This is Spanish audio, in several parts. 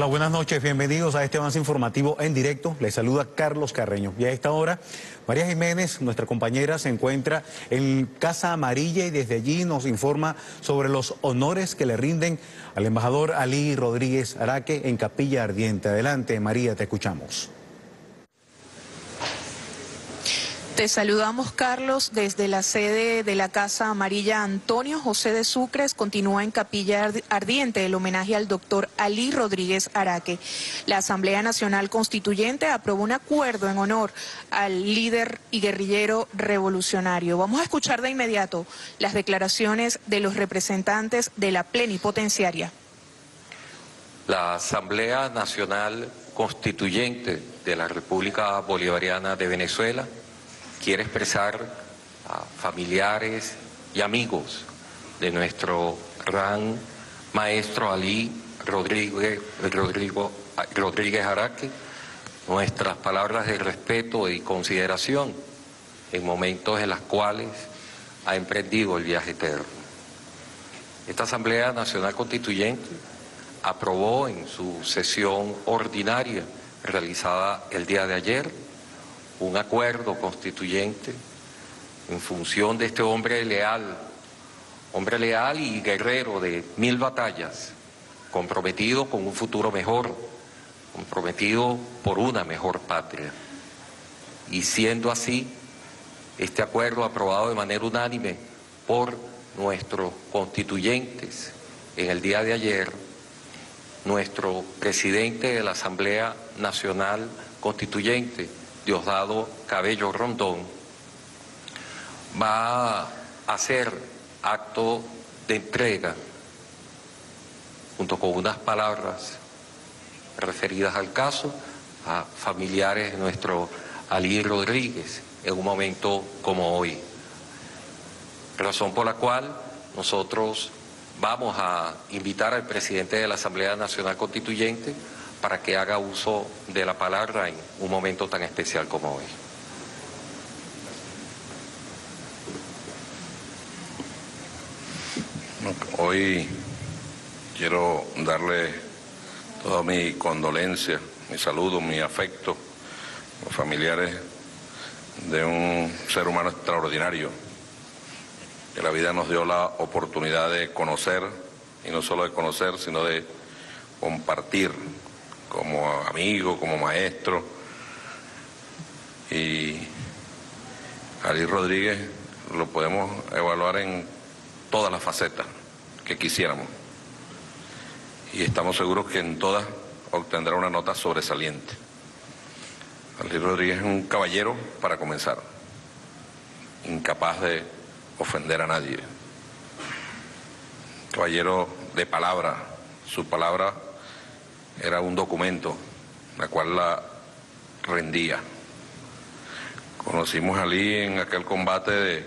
Hola, buenas noches, bienvenidos a este avance informativo en directo. Les saluda Carlos Carreño. Y a esta hora, María Jiménez, nuestra compañera, se encuentra en Casa Amarilla y desde allí nos informa sobre los honores que le rinden al embajador Alí Rodríguez Araque en Capilla Ardiente. Adelante, María, te escuchamos. Te saludamos, Carlos, desde la sede de la Casa Amarilla. Antonio José de Sucre continúa en Capilla Ardiente el homenaje al doctor Alí Rodríguez Araque. La Asamblea Nacional Constituyente aprobó un acuerdo en honor al líder y guerrillero revolucionario. Vamos a escuchar de inmediato las declaraciones de los representantes de la plenipotenciaria. La Asamblea Nacional Constituyente de la República Bolivariana de Venezuela quiere expresar a familiares y amigos de nuestro gran maestro Alí Rodríguez Araque nuestras palabras de respeto y consideración en momentos en los cuales ha emprendido el viaje eterno. Esta Asamblea Nacional Constituyente aprobó en su sesión ordinaria realizada el día de ayer un acuerdo constituyente en función de este hombre leal y guerrero de 1000 batallas, comprometido con un futuro mejor, comprometido por una mejor patria. Y siendo así, este acuerdo aprobado de manera unánime por nuestros constituyentes en el día de ayer, nuestro presidente de la Asamblea Nacional Constituyente, Diosdado Cabello Rondón, va a hacer acto de entrega junto con unas palabras referidas al caso a familiares de nuestro Alí Rodríguez en un momento como hoy. Razón por la cual nosotros vamos a invitar al presidente de la Asamblea Nacional Constituyente para que haga uso de la palabra en un momento tan especial como hoy. Hoy quiero darle toda mi condolencia, mi saludo, mi afecto a los familiares de un ser humano extraordinario, que la vida nos dio la oportunidad de conocer, y no solo de conocer, sino de compartir, como amigo, como maestro. Y Alí Rodríguez lo podemos evaluar en todas las facetas que quisiéramos. Y estamos seguros que en todas obtendrá una nota sobresaliente. Alí Rodríguez es un caballero para comenzar, incapaz de ofender a nadie. Caballero de palabra, su palabra era un documento, la cual la rendía. Conocimos a Alí en aquel combate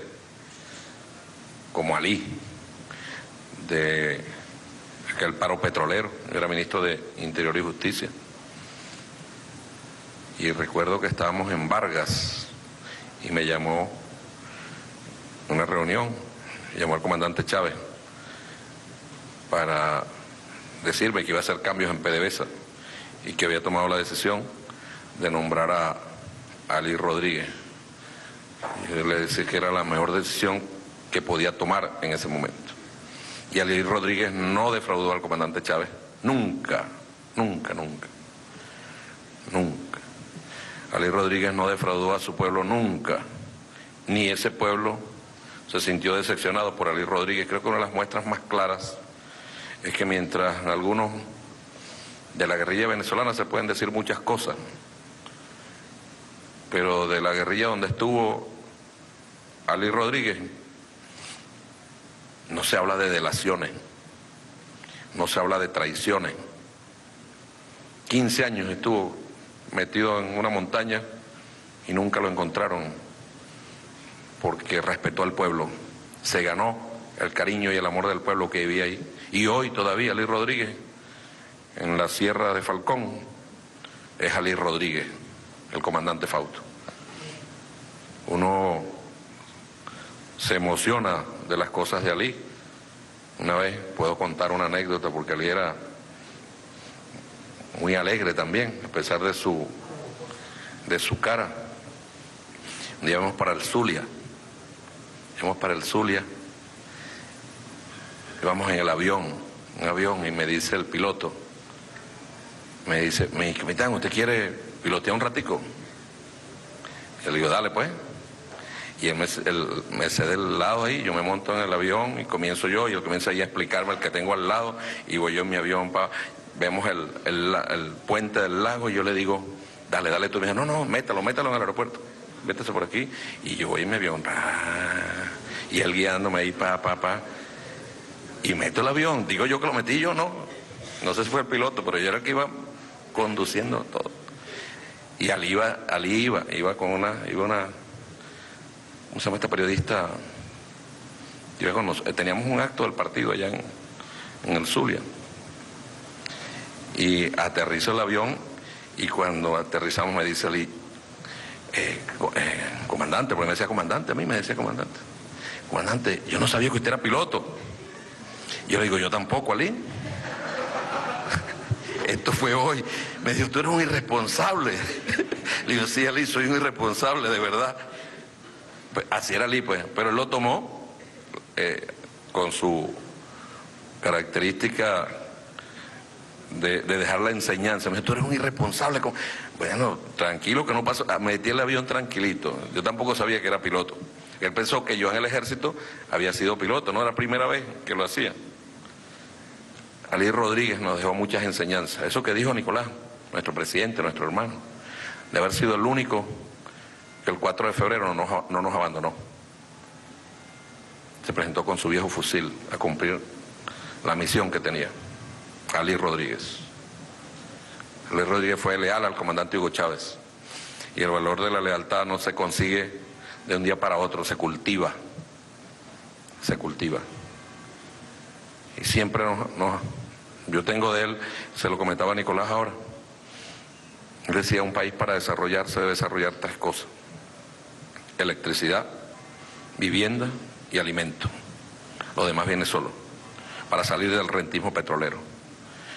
como Alí, de aquel paro petrolero. Yo era ministro de Interior y Justicia. Y recuerdo que estábamos en Vargas y me llamó una reunión, llamó al comandante Chávez para decirme que iba a hacer cambios en PDVSA y que había tomado la decisión de nombrar a Alí Rodríguez. Yo le decía que era la mejor decisión que podía tomar en ese momento. Y Alí Rodríguez no defraudó al comandante Chávez. Nunca, nunca, nunca. Nunca. Alí Rodríguez no defraudó a su pueblo nunca. Ni ese pueblo se sintió decepcionado por Alí Rodríguez. Creo que una de las muestras más claras es que mientras algunos de la guerrilla venezolana se pueden decir muchas cosas, pero de la guerrilla donde estuvo Alí Rodríguez no se habla de delaciones, no se habla de traiciones. 15 años estuvo metido en una montaña y nunca lo encontraron, porque respetó al pueblo, se ganó el cariño y el amor del pueblo que vivía ahí. Y hoy todavía Alí Rodríguez, en la Sierra de Falcón, es Alí Rodríguez, el comandante Fausto. Uno se emociona de las cosas de Alí. Una vez puedo contar una anécdota, porque Alí era muy alegre también, a pesar de su cara. Un día vamos para el Zulia, y vamos en el avión, y me dice el piloto, mi capitán, ¿usted quiere pilotear un ratico? Le digo, dale pues. Y él me cede el lado ahí, yo me monto en el avión y comienzo yo, y él comienza ahí a explicarme el que tengo al lado, y voy yo en mi avión, vemos el puente del lago, y yo le digo, dale, dale tú. Me dice, no, no, métalo en el aeropuerto, vétese por aquí, y yo voy en mi avión, y él guiándome ahí, y meto el avión, digo yo que lo metí yo, no sé si fue el piloto, pero yo era el que iba conduciendo todo, y Alí iba con una un semestre periodista, teníamos un acto del partido allá en el Zulia, y aterrizo el avión, y cuando aterrizamos me dice Alí, comandante, porque me decía comandante, comandante, yo no sabía que usted era piloto. Yo le digo, yo tampoco, Alí. Esto fue hoy. Me dijo, tú eres un irresponsable. Le digo, sí, Alí, soy un irresponsable, de verdad. Así era Alí, pues, pero él lo tomó con su característica de dejar la enseñanza. Me dijo, tú eres un irresponsable. Bueno, tranquilo, que no pasó. Metí el avión tranquilito. Yo tampoco sabía que era piloto. Él pensó que yo en el ejército había sido piloto, no era la primera vez que lo hacía. Alí Rodríguez nos dejó muchas enseñanzas. Eso que dijo Nicolás, nuestro presidente, nuestro hermano, de haber sido el único que el 4 de febrero no nos abandonó. Se presentó con su viejo fusil a cumplir la misión que tenía. Alí Rodríguez. Alí Rodríguez fue leal al comandante Hugo Chávez. Y el valor de la lealtad no se consigue de un día para otro, se cultiva. Se cultiva. Y siempre yo tengo de él, se lo comentaba a Nicolás ahora. Él decía, un país para desarrollarse debe desarrollar tres cosas. Electricidad, vivienda y alimento. Lo demás viene solo, para salir del rentismo petrolero.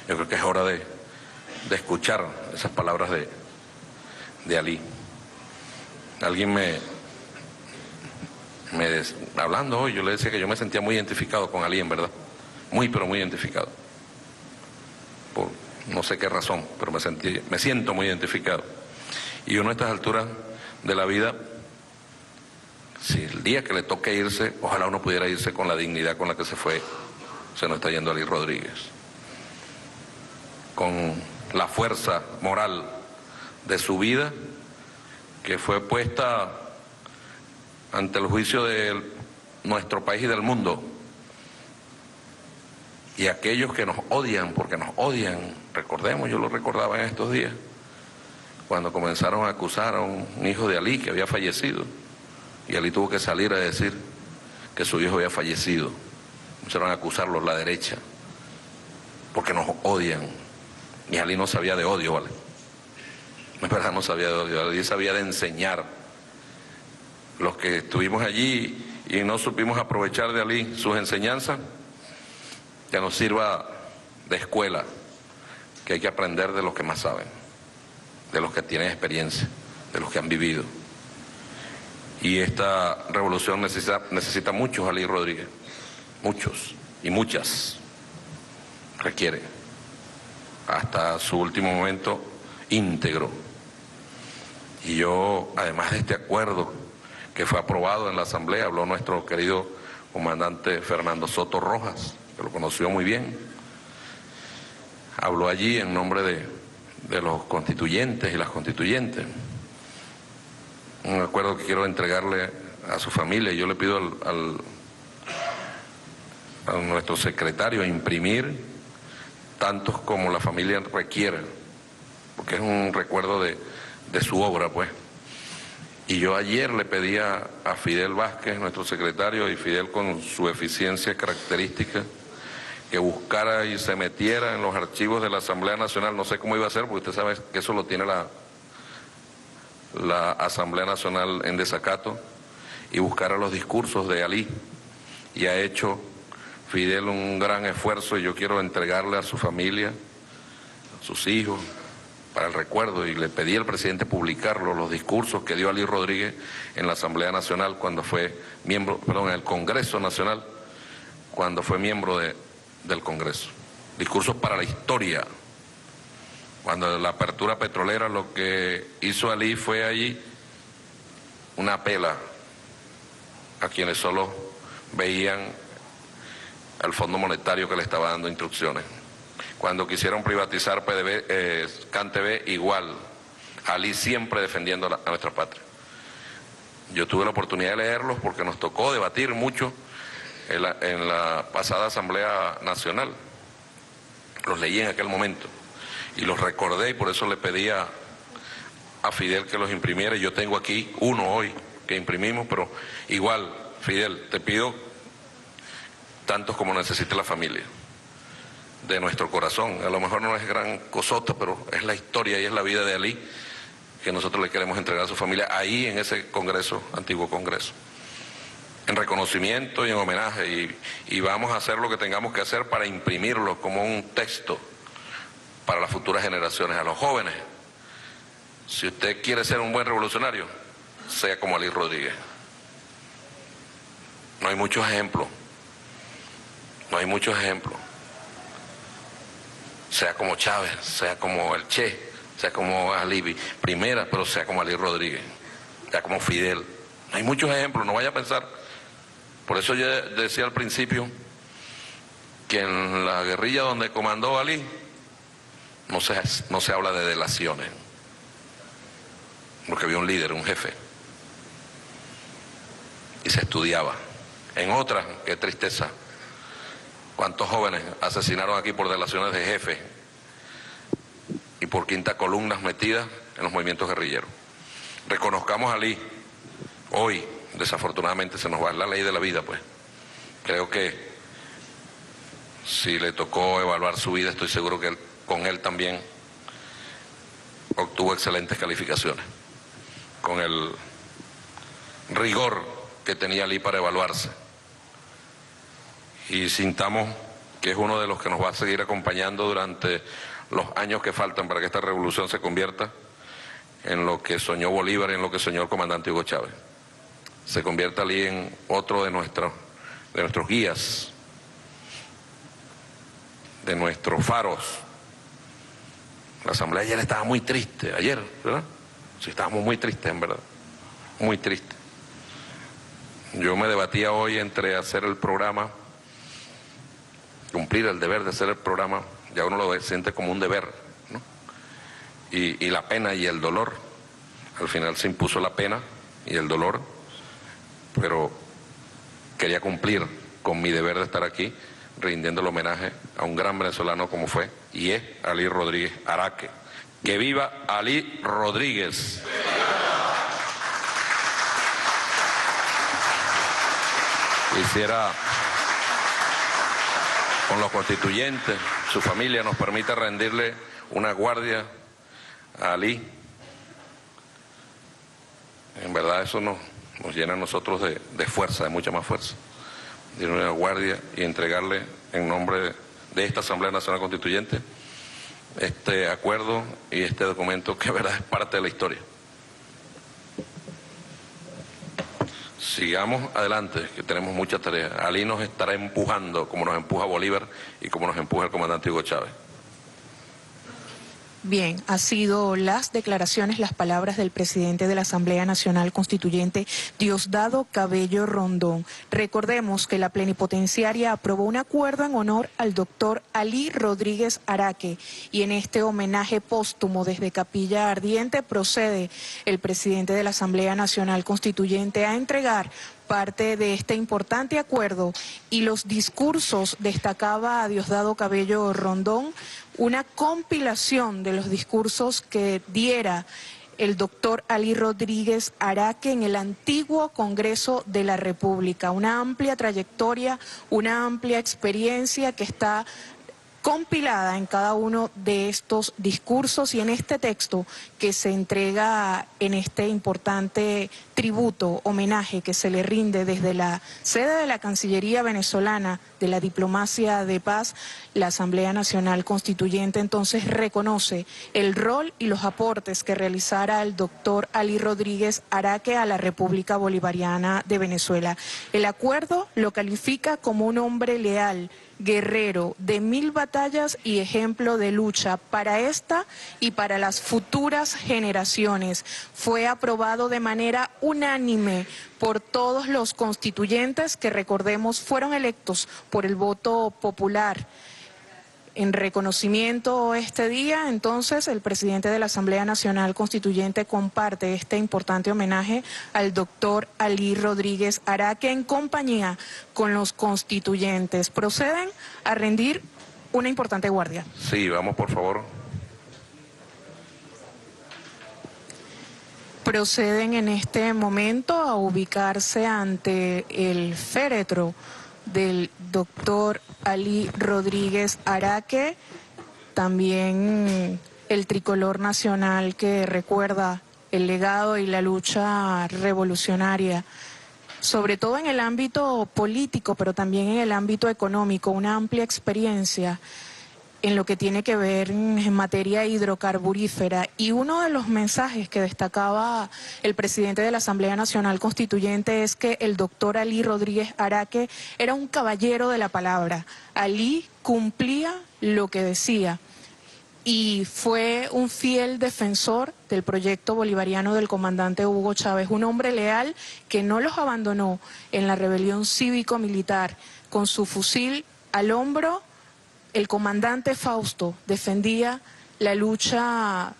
Yo creo que es hora de escuchar esas palabras de Alí. Alguien hablando hoy, yo le decía que yo me sentía muy identificado con Alí, en verdad. Muy, pero muy identificado. Por no sé qué razón, pero me siento muy identificado. Y uno a estas alturas de la vida, si el día que le toque irse, ojalá uno pudiera irse con la dignidad con la que se fue. Se nos está yendo Alí Rodríguez. Con la fuerza moral de su vida, que fue puesta ante el juicio de nuestro país y del mundo. Y aquellos que nos odian, porque nos odian, recordemos, yo lo recordaba en estos días, cuando comenzaron a acusar a un hijo de Alí que había fallecido. Y Alí tuvo que salir a decir que su hijo había fallecido. Comenzaron a acusarlos la derecha, porque nos odian. Y Alí no sabía de odio, ¿vale? En verdad no sabía de odio, Alí sabía de enseñar. Los que estuvimos allí y no supimos aprovechar de Alí sus enseñanzas, que nos sirva de escuela, que hay que aprender de los que más saben, de los que tienen experiencia, de los que han vivido. Y esta revolución necesita muchos Alí Rodríguez, muchos y muchas requiere, hasta su último momento íntegro. Y yo, además de este acuerdo que fue aprobado en la Asamblea, habló nuestro querido comandante Fernando Soto Rojas, que lo conoció muy bien. Habló allí en nombre de los constituyentes y las constituyentes. Un acuerdo que quiero entregarle a su familia. Yo le pido a nuestro secretario imprimir tantos como la familia requiera, porque es un recuerdo de su obra, pues. Y yo ayer le pedía a Fidel Vázquez, nuestro secretario, y Fidel con su eficiencia característica, que buscara y se metiera en los archivos de la Asamblea Nacional. No sé cómo iba a ser, porque usted sabe que eso lo tiene la Asamblea Nacional en desacato, y buscar a los discursos de Alí. Y ha hecho Fidel un gran esfuerzo, y yo quiero entregarle a su familia sus hijos, para el recuerdo, y le pedí al presidente publicarlo, los discursos que dio Alí Rodríguez en la Asamblea Nacional cuando fue miembro, perdón, en el Congreso Nacional, cuando fue miembro del Congreso. Discursos para la historia. Cuando la apertura petrolera, lo que hizo Alí fue allí una pela a quienes solo veían al Fondo Monetario que le estaba dando instrucciones. Cuando quisieron privatizar CanTV, igual, Alí siempre defendiendo a nuestra patria. Yo tuve la oportunidad de leerlos porque nos tocó debatir mucho en la pasada Asamblea Nacional. Los leí en aquel momento y los recordé, y por eso le pedí a Fidel que los imprimiera. Yo tengo aquí uno hoy que imprimimos, pero igual, Fidel, te pido tantos como necesite la familia. De nuestro corazón, a lo mejor no es gran cosota, pero es la historia y es la vida de Alí que nosotros le queremos entregar a su familia ahí en ese Congreso, antiguo Congreso, en reconocimiento y en homenaje, y vamos a hacer lo que tengamos que hacer para imprimirlo como un texto para las futuras generaciones, a los jóvenes. Si usted quiere ser un buen revolucionario, sea como Alí Rodríguez. No hay muchos ejemplos, no hay muchos ejemplos. Sea como Chávez, sea como el Che, sea como Alí Primera, pero sea como Alí Rodríguez, sea como Fidel. Hay muchos ejemplos, no vaya a pensar. Por eso yo decía al principio que en la guerrilla donde comandó Alí no se habla de delaciones, porque había un líder, un jefe, y se estudiaba. En otras, qué tristeza, ¿cuántos jóvenes asesinaron aquí por delaciones de jefe y por quinta columnas metidas en los movimientos guerrilleros? Reconozcamos a Alí. Hoy, desafortunadamente, se nos va la ley de la vida, pues. Creo que si le tocó evaluar su vida, estoy seguro que con él también obtuvo excelentes calificaciones, con el rigor que tenía Alí para evaluarse. Y sintamos que es uno de los que nos va a seguir acompañando durante los años que faltan para que esta revolución se convierta en lo que soñó Bolívar y en lo que soñó el comandante Hugo Chávez. Se convierta Alí en otro de nuestros guías, de nuestros faros. La asamblea ayer estaba muy triste, ayer, ¿verdad? Sí, estábamos muy tristes, en verdad, muy tristes. Yo me debatía hoy entre hacer el programa, cumplir el deber de hacer el programa, ya uno lo siente como un deber, ¿no? Y la pena y el dolor. Al final se impuso la pena y el dolor, pero quería cumplir con mi deber de estar aquí rindiendo el homenaje a un gran venezolano como fue y es Alí Rodríguez Araque. ¡Que viva Alí Rodríguez! Quisiera, con los constituyentes, su familia, nos permite rendirle una guardia a Alí. En verdad eso nos llena a nosotros de fuerza, de mucha más fuerza. De una guardia y entregarle en nombre de esta Asamblea Nacional Constituyente este acuerdo y este documento que en verdad es parte de la historia. Sigamos adelante, que tenemos mucha tarea. Alí nos estará empujando, como nos empuja Bolívar y como nos empuja el comandante Hugo Chávez. Bien, han sido las declaraciones, las palabras del presidente de la Asamblea Nacional Constituyente, Diosdado Cabello Rondón. Recordemos que la plenipotenciaria aprobó un acuerdo en honor al doctor Alí Rodríguez Araque, y en este homenaje póstumo desde Capilla Ardiente procede el presidente de la Asamblea Nacional Constituyente a entregar parte de este importante acuerdo. Y los discursos, destacaba a Diosdado Cabello Rondón, una compilación de los discursos que diera el doctor Alí Rodríguez Araque en el antiguo Congreso de la República. Una amplia trayectoria, una amplia experiencia que está compilada en cada uno de estos discursos y en este texto que se entrega en este importante tributo, homenaje que se le rinde desde la sede de la Cancillería Venezolana de la Diplomacia de Paz. La Asamblea Nacional Constituyente entonces reconoce el rol y los aportes que realizara el doctor Alí Rodríguez Araque a la República Bolivariana de Venezuela. El acuerdo lo califica como un hombre leal, guerrero de 1000 batallas y ejemplo de lucha para esta y para las futuras generaciones. Fue aprobado de manera unánime por todos los constituyentes que, recordemos, fueron electos por el voto popular. En reconocimiento este día, entonces, el presidente de la Asamblea Nacional Constituyente comparte este importante homenaje al doctor Alí Rodríguez Araque en compañía con los constituyentes. Proceden a rendir una importante guardia. Sí, vamos, por favor. Proceden en este momento a ubicarse ante el féretro del doctor Alí Rodríguez Araque, también el tricolor nacional que recuerda el legado y la lucha revolucionaria, sobre todo en el ámbito político, pero también en el ámbito económico, una amplia experiencia en lo que tiene que ver en materia hidrocarburífera. Y uno de los mensajes que destacaba el presidente de la Asamblea Nacional Constituyente es que el doctor Alí Rodríguez Araque era un caballero de la palabra. Alí cumplía lo que decía y fue un fiel defensor del proyecto bolivariano del comandante Hugo Chávez, un hombre leal que no los abandonó en la rebelión cívico-militar. Con su fusil al hombro, el comandante Fausto defendía la lucha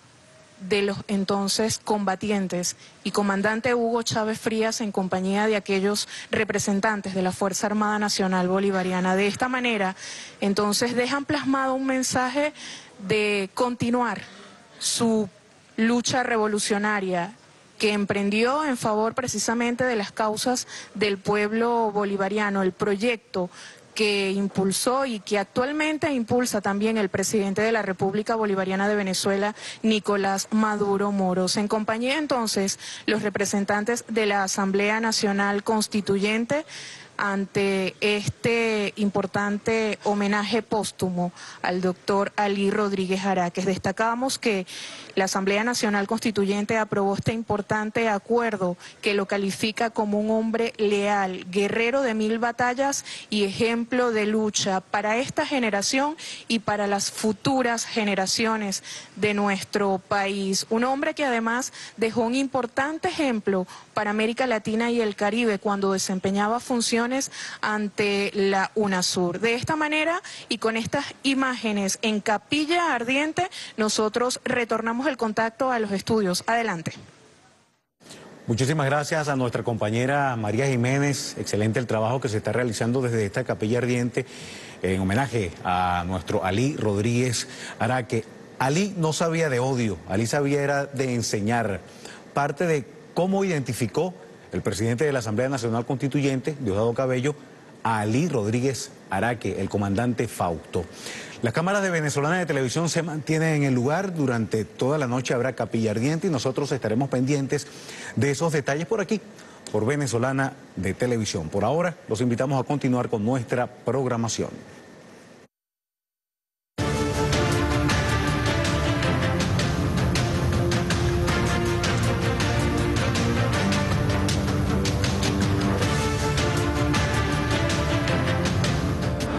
de los entonces combatientes, y comandante Hugo Chávez Frías en compañía de aquellos representantes de la Fuerza Armada Nacional Bolivariana. De esta manera, entonces, dejan plasmado un mensaje de continuar su lucha revolucionaria que emprendió en favor precisamente de las causas del pueblo bolivariano, el proyecto que impulsó y que actualmente impulsa también el presidente de la República Bolivariana de Venezuela, Nicolás Maduro Moros. En compañía entonces los representantes de la Asamblea Nacional Constituyente ante este importante homenaje póstumo al doctor Alí Rodríguez Araque. Destacamos que la Asamblea Nacional Constituyente aprobó este importante acuerdo que lo califica como un hombre leal, guerrero de 1000 batallas y ejemplo de lucha para esta generación y para las futuras generaciones de nuestro país. Un hombre que además dejó un importante ejemplo para América Latina y el Caribe cuando desempeñaba funciones ante la UNASUR. De esta manera y con estas imágenes en Capilla Ardiente, nosotros retornamos el contacto a los estudios. Adelante. Muchísimas gracias a nuestra compañera María Jiménez. Excelente el trabajo que se está realizando desde esta Capilla Ardiente en homenaje a nuestro Alí Rodríguez Araque. Alí no sabía de odio, Alí sabía era de enseñar. Parte de cómo identificó el presidente de la Asamblea Nacional Constituyente, Diosdado Cabello, a Alí Rodríguez Araque, el comandante Fausto. Las cámaras de Venezolana de Televisión se mantienen en el lugar. Durante toda la noche habrá Capilla Ardiente y nosotros estaremos pendientes de esos detalles por aquí, por Venezolana de Televisión. Por ahora, los invitamos a continuar con nuestra programación.